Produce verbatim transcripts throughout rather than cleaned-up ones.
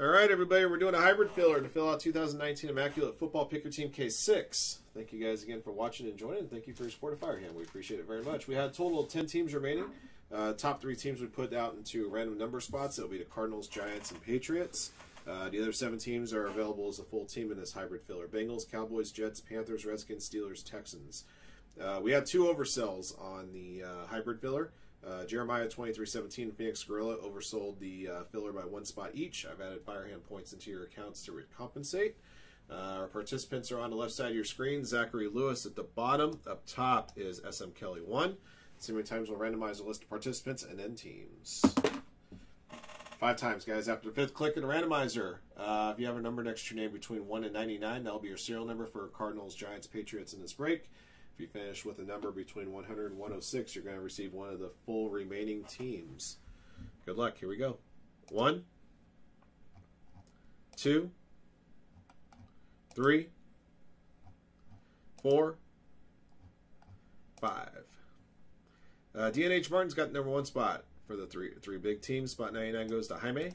All right, everybody, we're doing a hybrid filler to fill out two thousand nineteen Immaculate Football Picker Team K six. Thank you guys again for watching and joining, and thank you for your support of Firehand. We appreciate it very much. We had a total of ten teams remaining. Uh, top three teams we put out into random number spots. It'll be the Cardinals, Giants, and Patriots. Uh, the other seven teams are available as a full team in this hybrid filler. Bengals, Cowboys, Jets, Panthers, Redskins, Steelers, Texans. Uh, we had two oversells on the uh, hybrid filler. Uh, Jeremiah twenty-three seventeen and Phoenix Gorilla oversold the uh, filler by one spot each. I've added Firehand points into your accounts to compensate. Uh, our participants are on the left side of your screen. Zachary Lewis at the bottom. Up top is S M Kelly one. See how many times we'll randomize the list of participants and then teams. Five times, guys. After the fifth click in the randomizer, uh, if you have a number next to your name between one and ninety-nine, that'll be your serial number for Cardinals, Giants, Patriots in this break. If you finish with a number between one hundred and one oh six, you're going to receive one of the full remaining teams. Good luck. Here we go. One, two, three, four, five. Uh, D N H Martin's got the number one spot for the three three big teams. Spot ninety-nine goes to Jaime.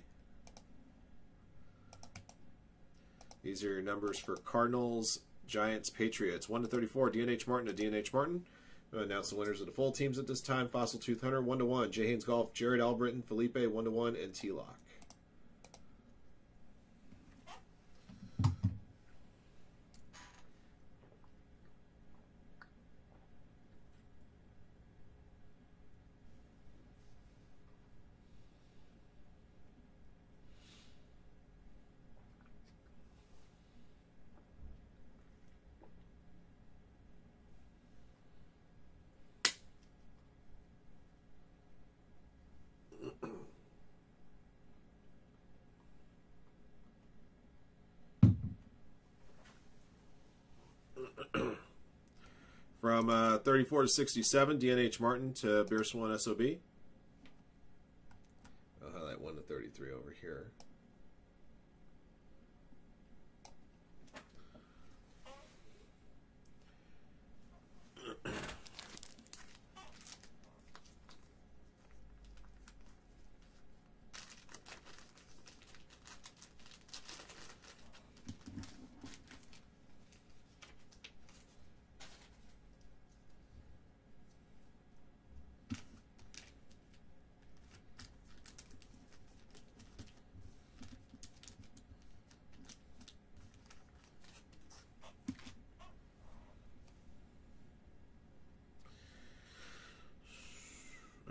These are your numbers for Cardinals, Giants, Patriots, one to thirty-four, D N H Martin to D N H Martin. We'll announce the winners of the full teams at this time. Fossil Tooth Hunter, one to one. Jay Haynes Golf, Jared Albritton, Felipe, one to one, and T Lock. From uh, thirty-four to sixty-seven, D N H Martin to Beer Swan S O B. I'll highlight one to thirty-three over here.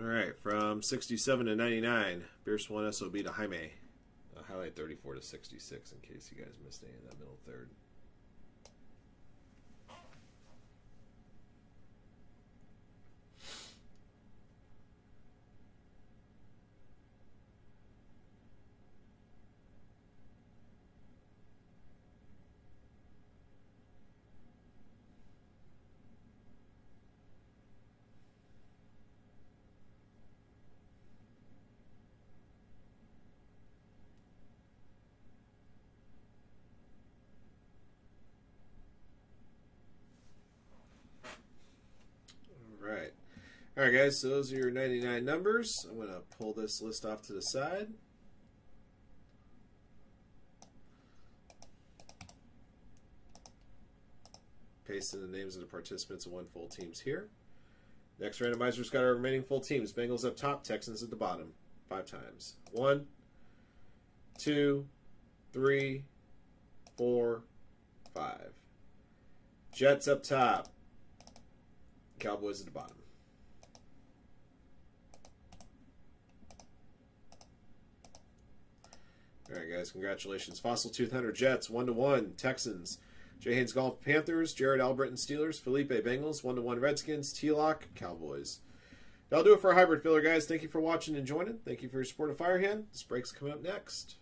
All right, from sixty-seven to ninety-nine, Bear Swan S O B to Jaime. I'll highlight thirty-four to sixty-six in case you guys missed any of that middle third. All right, guys, so those are your ninety-nine numbers. I'm going to pull this list off to the side. Paste in the names of the participants of one full teams here. Next randomizer's got our remaining full teams. Bengals up top, Texans at the bottom, five times. One, two, three, four, five. Jets up top, Cowboys at the bottom. All right, guys, congratulations. Fossil Tooth Hunter, Jets, one to one, Texans. Jay Haynes Golf, Panthers. Jared Albritton, Steelers. Felipe, Bengals, one to one, Redskins. T-Lock, Cowboys. That'll do it for our hybrid filler, guys. Thank you for watching and joining. Thank you for your support of Firehand. This break's coming up next.